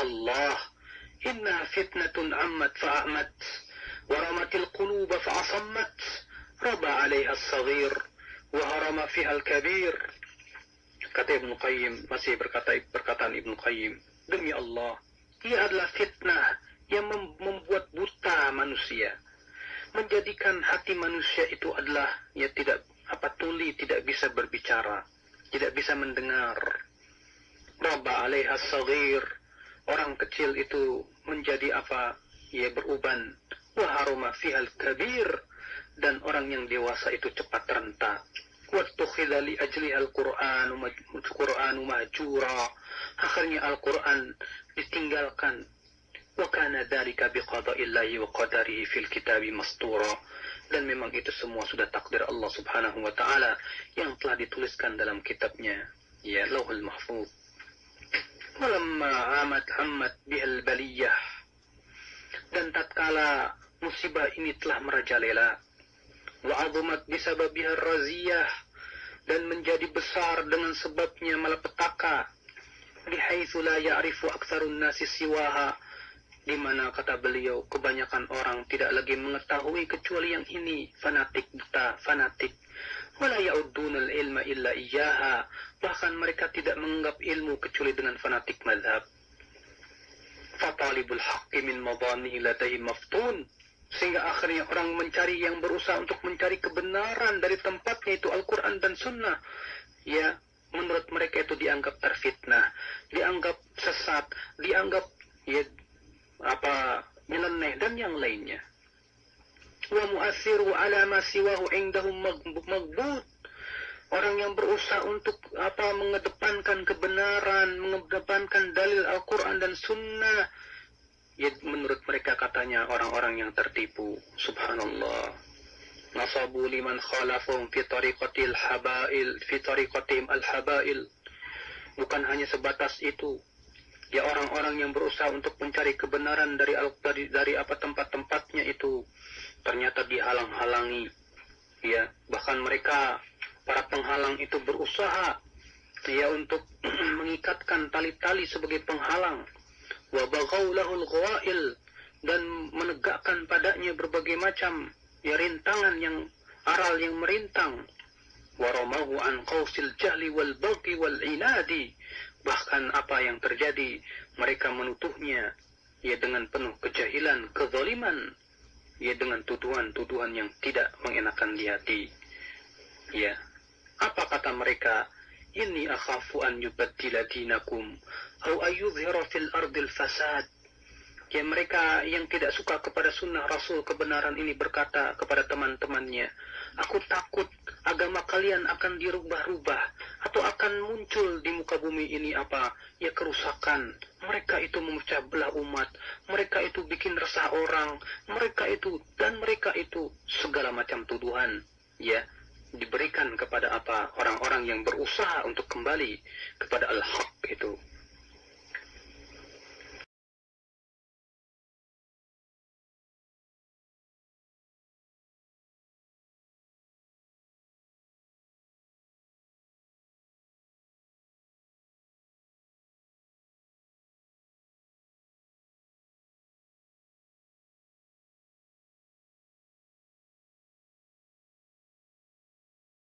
Allah, inna fitnatun ammat fa'amat, waramatil quluba fa'asammat, raba alaiha as-saghir, wa harama fiha al-kabir. Kata Ibnu Qayyim, masih perkataan Ibnu Qayyim, demi Allah, ia adalah fitnah yang membuat buta manusia, menjadikan hati manusia itu adalah ya tidak tuli, tidak bisa berbicara, tidak bisa mendengar. Raba alaiha as-saghir, orang kecil itu menjadi ya beruban. Wa haruma fihal kabir, dan orang yang dewasa itu cepat renta. Wattukhidha li ajli al-Qur'anu mahjura, akhirnya Al-Qur'an ditinggalkan. Wa kana dzalika biqada'illahi wa qadarihi fil kitabi mastura, dan memang itu semua sudah takdir Allah Subhanahu wa taala yang telah dituliskan dalam kitabnya, ya Lauhul Mahfuz. Walamma amat hammat bihal baliyah, dan tatkala musibah ini telah merajalela, wa azumat bisababihar raziyah, dan menjadi besar dengan sebabnya malapetaka, bihaitsu la ya'rifu aktsarun nasi siwaha, di mana kata beliau kebanyakan orang tidak lagi mengetahui kecuali yang ini, fanatik, buta, fanatik. Wala ya'uddunal ilma illa iyyaha, bahkan mereka tidak menganggap ilmu kecuali dengan fanatik mazhab. Fatalibul haqqi min madanihi ladaihi maftun, sehingga akhirnya orang mencari, yang berusaha untuk mencari kebenaran dari tempatnya itu Al-Qur'an dan Sunnah, ya menurut mereka itu dianggap terfitnah, dianggap sesat, dianggap ya nyeleneh dan yang lainnya. Wa mu'assiru ala ma siwahu indahum maghbud, orang yang berusaha untuk mengedepankan kebenaran, mengedepankan dalil Al-Qur'an dan Sunnah, ya menurut mereka katanya orang-orang yang tertipu. Subhanallah. Nasabu liman khalafum fi tariqatil habail, fi tariqatim al-habail. Bukan hanya sebatas itu, ya orang-orang yang berusaha untuk mencari kebenaran dari tempat-tempatnya itu ternyata dihalang-halangi, ya bahkan mereka para penghalang itu berusaha ya untuk mengikatkan tali-tali sebagai penghalang. Wa baghau lahul ghawail, dan menegakkan padanya berbagai macam ya rintangan yang aral, yang merintang. Wa ramahu an qausil jahli wal baghi wal inadi, bahkan apa yang terjadi mereka menutuhnya ya dengan penuh kejahilan, kezaliman, ya dengan tuduhan-tuduhan yang tidak mengenakan di hati. Ya, apa kata mereka? Inni akhafu an yubaddila dinakum aw ayuzhira fil ardil fasad. Ya, mereka yang tidak suka kepada sunnah Rasul, kebenaran ini, berkata kepada teman-temannya, aku takut agama kalian akan dirubah-rubah atau akan muncul di muka bumi ini kerusakan. Mereka itu memecah belah umat, mereka itu bikin resah orang, mereka itu segala macam tuduhan ya diberikan kepada orang-orang yang berusaha untuk kembali kepada al-haq itu.